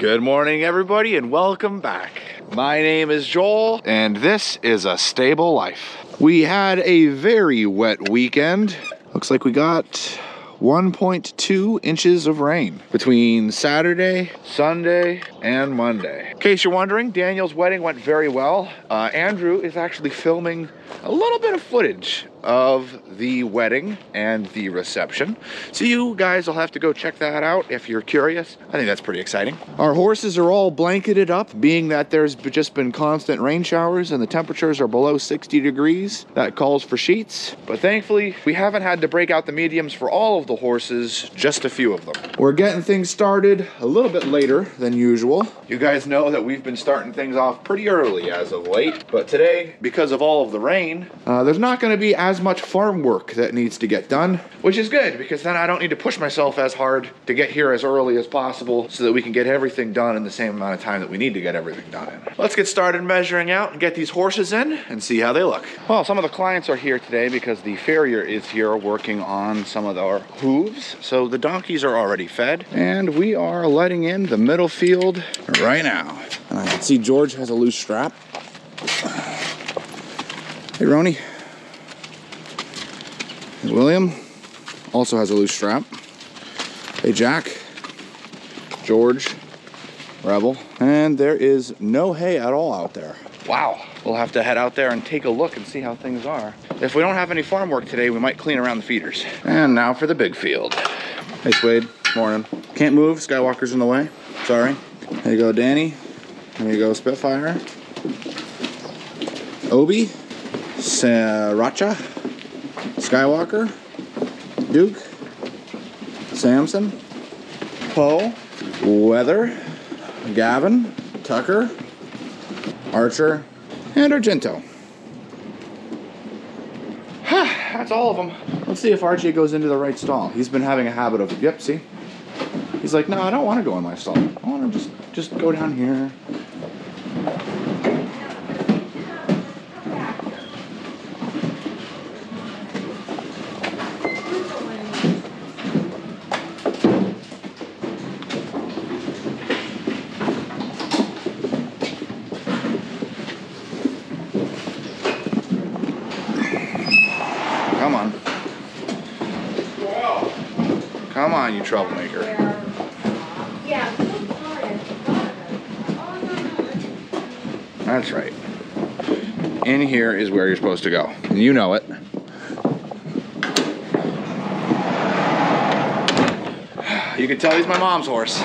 Good morning, everybody, and welcome back. My name is Joel, and this is A Stable Life. We had a very wet weekend. Looks like we got 1.2 inches of rain between Saturday, Sunday, and Monday. In case you're wondering, Daniel's wedding went very well. Andrew is actually filming a little bit of footage of the wedding and the reception. So you guys will have to go check that out if you're curious. I think that's pretty exciting. Our horses are all blanketed up, being that there's just been constant rain showers and the temperatures are below 60 degrees. That calls for sheets. But thankfully, we haven't had to break out the mediums for all of the horses, just a few of them. We're getting things started a little bit later than usual. You guys know that we've been starting things off pretty early as of late, but today, because of all of the rain, there's not gonna be as much farm work that needs to get done, which is good because then I don't need to push myself as hard to get here as early as possible so that we can get everything done in the same amount of time that we need to get everything done in. Let's get started measuring out and get these horses in and see how they look. Well, some of the clients are here today because the farrier is here working on some of our hooves. So the donkeys are already fed and we are letting in the middle field right now. And I can see George has a loose strap. Hey, Ronnie. William also has a loose strap. Hey, Jack, George, Rebel. And there is no hay at all out there. Wow. We'll have to head out there and take a look and see how things are. If we don't have any farm work today, we might clean around the feeders. And now for the big field. Hey, Swade. Morning. Can't move. Skywalker's in the way. Sorry. There you go, Danny. There you go, Spitfire. Obi. Sriracha. Skywalker, Duke, Samson, Poe, Weather, Gavin, Tucker, Archer, and Argento. That's all of them. Let's see if Archie goes into the right stall. He's been having a habit of, yep, see? He's like, no, I don't want to go in my stall. I want to just go down here. Come on, you troublemaker. That's right. In here is where you're supposed to go. And you know it. You can tell he's my mom's horse.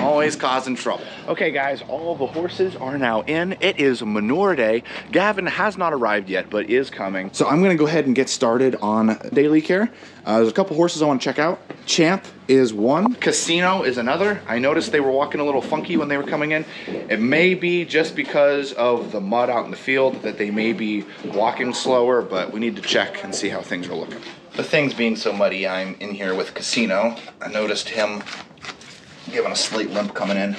Always causing trouble. Okay guys, all the horses are now in. It is manure day. Gavin has not arrived yet, but is coming. So I'm gonna go ahead and get started on daily care. There's a couple horses I wanna check out. Champ is one. Casino is another. I noticed they were walking a little funky when they were coming in. It may be just because of the mud out in the field that they may be walking slower, but we need to check and see how things are looking. The things being so muddy, I'm in here with Casino. I noticed him giving a slight limp coming in,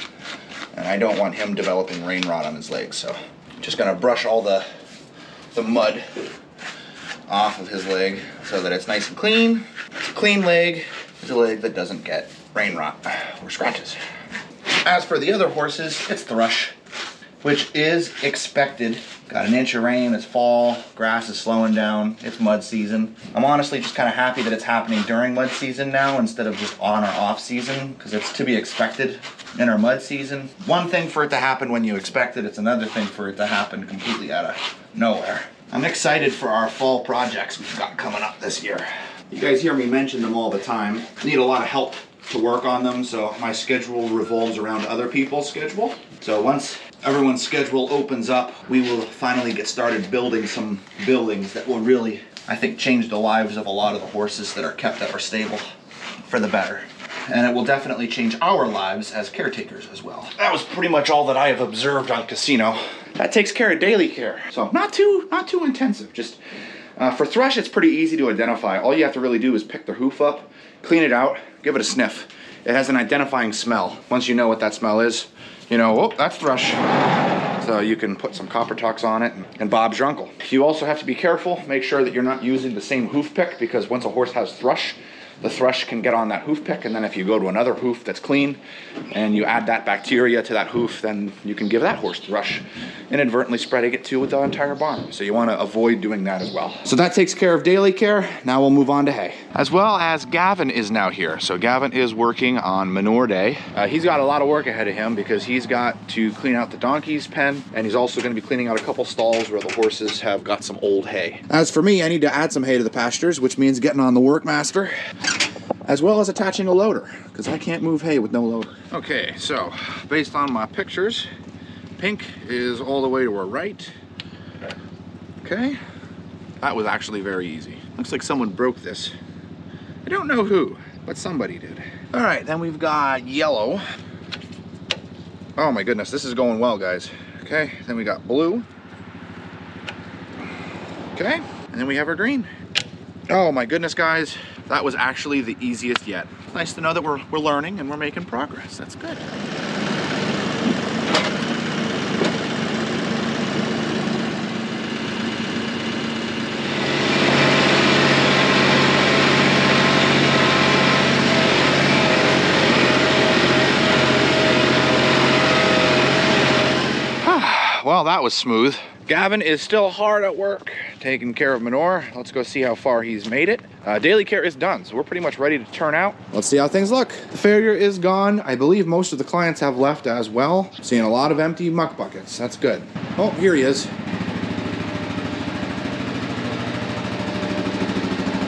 and I don't want him developing rain rot on his legs, so I'm just gonna brush all the mud off of his leg so that it's nice and clean. It's a clean leg. It's a leg that doesn't get rain rot or scratches. As for the other horses, it's thrush, which is expected. Got an inch of rain, it's fall, grass is slowing down, it's mud season. I'm honestly just kind of happy that it's happening during mud season now instead of just on or off season, because it's to be expected in our mud season. One thing for it to happen when you expect it, it's another thing for it to happen completely out of nowhere. I'm excited for our fall projects we've got coming up this year. You guys hear me mention them all the time. I need a lot of help to work on them, so my schedule revolves around other people's schedule. So once everyone's schedule opens up, we will finally get started building some buildings that will really, I think, change the lives of a lot of the horses that are kept at our stable for the better. And it will definitely change our lives as caretakers as well. That was pretty much all that I have observed on Casino. That takes care of daily care. So not too intensive. Just for thrush, it's pretty easy to identify. All you have to really do is pick the hoof up, clean it out, give it a sniff. It has an identifying smell. Once you know what that smell is, you know, oh, that's thrush. So you can put some Coppertox on it and Bob's your uncle. You also have to be careful, make sure that you're not using the same hoof pick, because once a horse has thrush, the thrush can get on that hoof pick, and then if you go to another hoof that's clean and you add that bacteria to that hoof, then you can give that horse thrush, inadvertently spreading it to the entire barn. So you want to avoid doing that as well. So that takes care of daily care. Now we'll move on to hay. As well as Gavin is now here. So Gavin is working on manure day. He's got a lot of work ahead of him because he's got to clean out the donkey's pen, and he's also going to be cleaning out a couple stalls where the horses have got some old hay. As for me, I need to add some hay to the pastures, which means getting on the Workmaster, as well as attaching a loader, because I can't move hay with no loader. Okay, so based on my pictures, pink is all the way to our right. Okay, that was actually very easy. Looks like someone broke this. I don't know who, but somebody did. All right, then we've got yellow. Oh my goodness, this is going well, guys. Okay, then we got blue. Okay, and then we have our green. Oh my goodness, guys, that was actually the easiest yet. Nice to know that we're learning and we're making progress. That's good. Well, that was smooth. Gavin is still hard at work taking care of manure. Let's go see how far he's made it. Daily care is done, so we're pretty much ready to turn out. Let's see how things look. The farrier is gone. I believe most of the clients have left as well. Seeing a lot of empty muck buckets. That's good. Oh, here he is.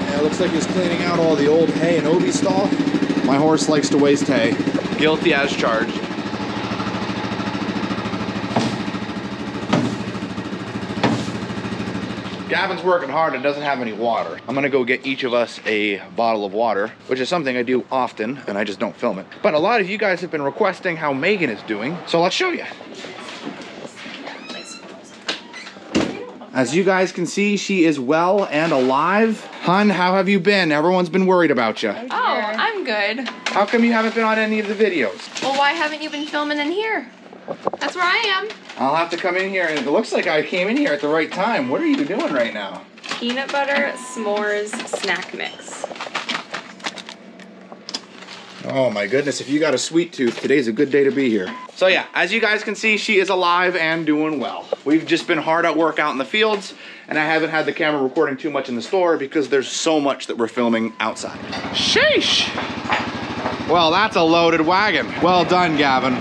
Yeah, it looks like he's cleaning out all the old hay in Obi's stall. My horse likes to waste hay. Guilty as charged. Gavin's working hard and doesn't have any water. I'm gonna go get each of us a bottle of water, which is something I do often, and I just don't film it. But a lot of you guys have been requesting how Megan is doing, so let's show you. As you guys can see, she is well and alive. Hun, how have you been? Everyone's been worried about you. Oh, I'm good. How come you haven't been on any of the videos? Well, why haven't you been filming in here? That's where I am. I'll have to come in here, and it looks like I came in here at the right time. What are you doing right now? Peanut butter s'mores snack mix. Oh my goodness, if you got a sweet tooth, today's a good day to be here. So yeah, as you guys can see, she is alive and doing well. We've just been hard at work out in the fields, and I haven't had the camera recording too much in the store because there's so much that we're filming outside. Sheesh! Well, that's a loaded wagon. Well done, Gavin.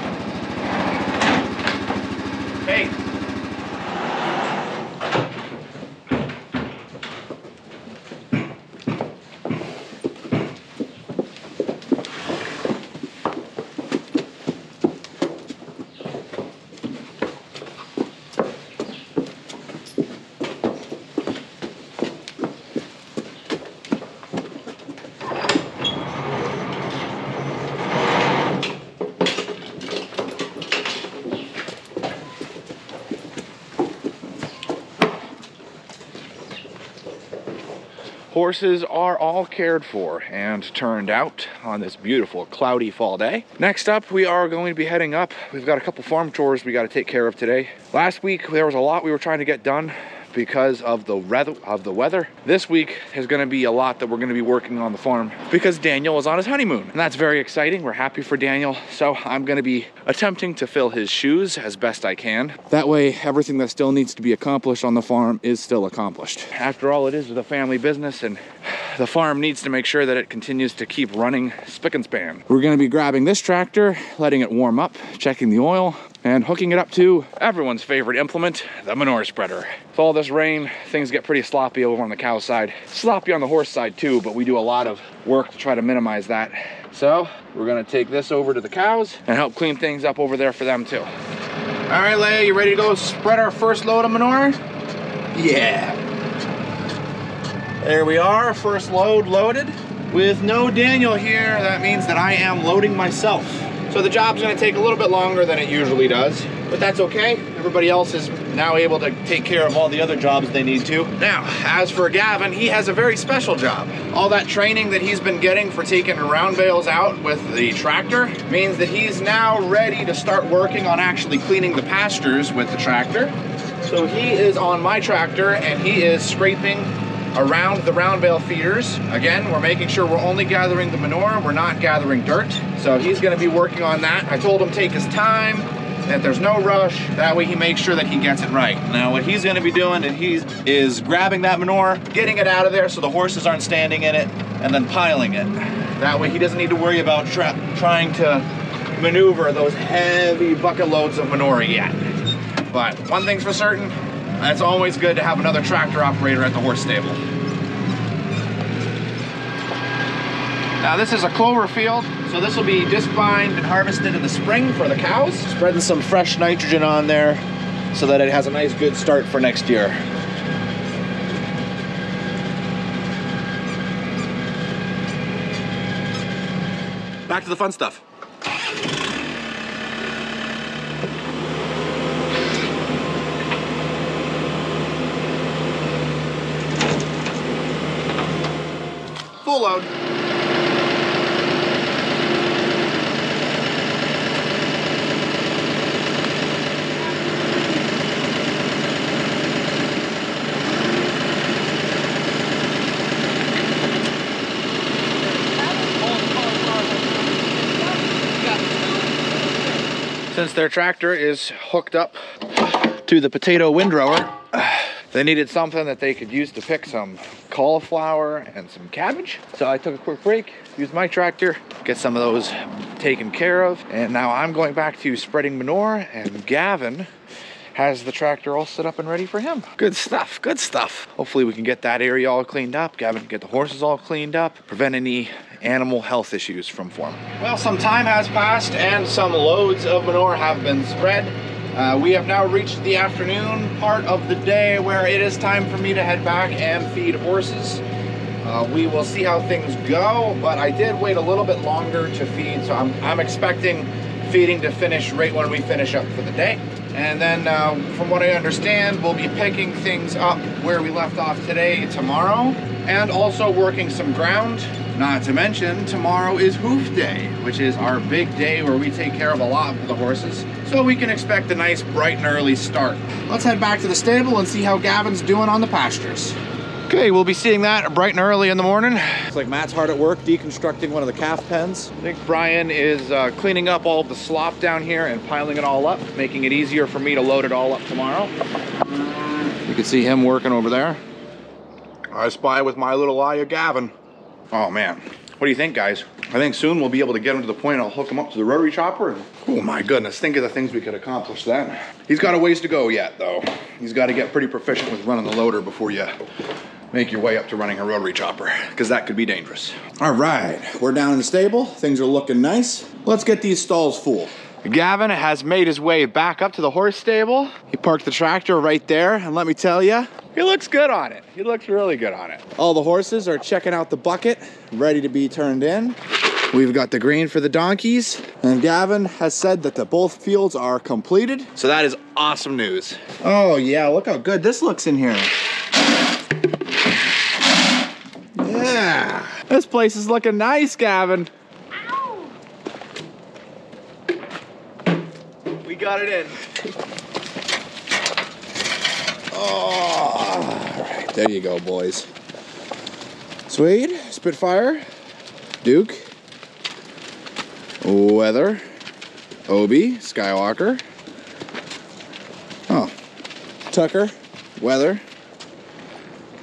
Hey. Horses are all cared for and turned out on this beautiful cloudy fall day. Next up, we are going to be heading up. We've got a couple farm chores we got to take care of today. Last week, there was a lot we were trying to get done because of the weather. This week is gonna be a lot that we're gonna be working on the farm because Daniel is on his honeymoon. And that's very exciting. We're happy for Daniel. So I'm gonna be attempting to fill his shoes as best I can. That way, everything that still needs to be accomplished on the farm is still accomplished. After all, it is a family business, and the farm needs to make sure that it continues to keep running spick and span. We're gonna be grabbing this tractor, letting it warm up, checking the oil, and hooking it up to everyone's favorite implement, the manure spreader. With all this rain, things get pretty sloppy over on the cow side. Sloppy on the horse side too, but we do a lot of work to try to minimize that. So we're gonna take this over to the cows and help clean things up over there for them too. All right, Leia, you ready to go spread our first load of manure? Yeah. There we are, first load loaded. With no Daniel here, that means that I am loading myself. So the job's gonna take a little bit longer than it usually does, but that's okay. Everybody else is now able to take care of all the other jobs they need to. Now, as for Gavin, he has a very special job. All that training that he's been getting for taking round bales out with the tractor means that he's now ready to start working on actually cleaning the pastures with the tractor. So he is on my tractor, and he is scraping around the round bale feeders. Again, we're making sure we're only gathering the manure, we're not gathering dirt. So he's gonna be working on that. I told him take his time, that there's no rush. That way he makes sure that he gets it right. Now what he's gonna be doing is grabbing that manure, getting it out of there so the horses aren't standing in it, and then piling it. That way he doesn't need to worry about trying to maneuver those heavy bucket loads of manure yet. But one thing's for certain, it's always good to have another tractor operator at the horse stable. Now this is a clover field, so this will be disbined and harvested in the spring for the cows. Spreading some fresh nitrogen on there so that it has a nice good start for next year. Back to the fun stuff. Full load. Since their tractor is hooked up to the potato windrower, they needed something that they could use to pick some cauliflower and some cabbage. So I took a quick break, used my tractor, get some of those taken care of. And now I'm going back to spreading manure, and Gavin has the tractor all set up and ready for him. Good stuff, good stuff. Hopefully we can get that area all cleaned up. Gavin can get the horses all cleaned up, prevent any animal health issues from forming. Well, some time has passed and some loads of manure have been spread. We have now reached the afternoon part of the day where it is time for me to head back and feed horses. We will see how things go, but I did wait a little bit longer to feed, so I'm expecting feeding to finish right when we finish up for the day. And then from what I understand, we'll be picking things up where we left off today tomorrow, and also working some ground. Not to mention, tomorrow is hoof day, which is our big day where we take care of a lot of the horses, so we can expect a nice bright and early start. Let's head back to the stable and see how Gavin's doing on the pastures. Okay, we'll be seeing that bright and early in the morning. It's like Matt's hard at work deconstructing one of the calf pens. I think Brian is cleaning up all the slop down here and piling it all up, making it easier for me to load it all up tomorrow. You can see him working over there. I spy with my little eye of Gavin. Oh man, what do you think, guys? I think soon we'll be able to get him to the point I'll hook him up to the rotary chopper. And, oh my goodness, think of the things we could accomplish then. He's got a ways to go yet though. He's got to get pretty proficient with running the loader before you make your way up to running a rotary chopper, because that could be dangerous. All right, we're down in the stable. Things are looking nice. Let's get these stalls full. Gavin has made his way back up to the horse stable. He parked the tractor right there, and let me tell you, he looks good on it. He looks really good on it. All the horses are checking out the bucket, ready to be turned in. We've got the grain for the donkeys, and Gavin has said that both fields are completed. So that is awesome news. Oh yeah, look how good this looks in here. Yeah, this place is looking nice, Gavin. Ow. We got it in. Oh, all right, there you go, boys. Swade, Spitfire, Duke, Weather, Obi, Skywalker. Oh, Tucker, Weather,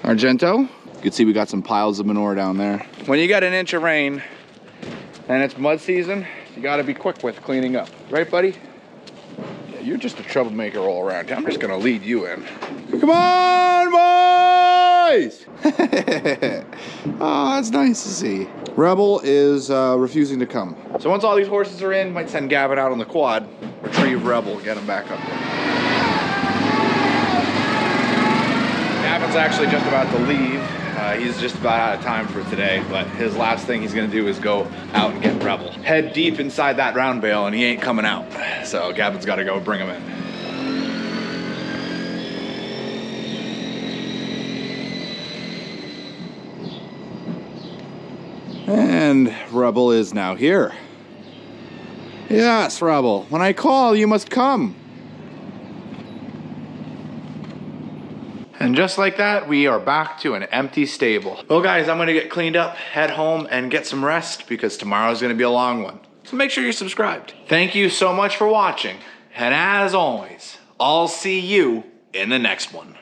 Argento. You can see we got some piles of manure down there. When you got an inch of rain and it's mud season, you gotta be quick with cleaning up. Right, buddy? Yeah, you're just a troublemaker all around. I'm just gonna lead you in. Come on, boys! Oh, that's nice to see. Rebel is refusing to come. So once all these horses are in, might send Gavin out on the quad, retrieve Rebel, get him back up there. Gavin's actually just about to leave. He's just about out of time for today, but his last thing he's gonna do is go out and get Rebel. Head deep inside that round bale, and he ain't coming out. So Gavin's gotta go bring him in. And Rebel is now here. Yes, Rebel. When I call, you must come. And just like that, we are back to an empty stable. Well guys, I'm gonna get cleaned up, head home, and get some rest because tomorrow's gonna be a long one. So make sure you're subscribed. Thank you so much for watching. And as always, I'll see you in the next one.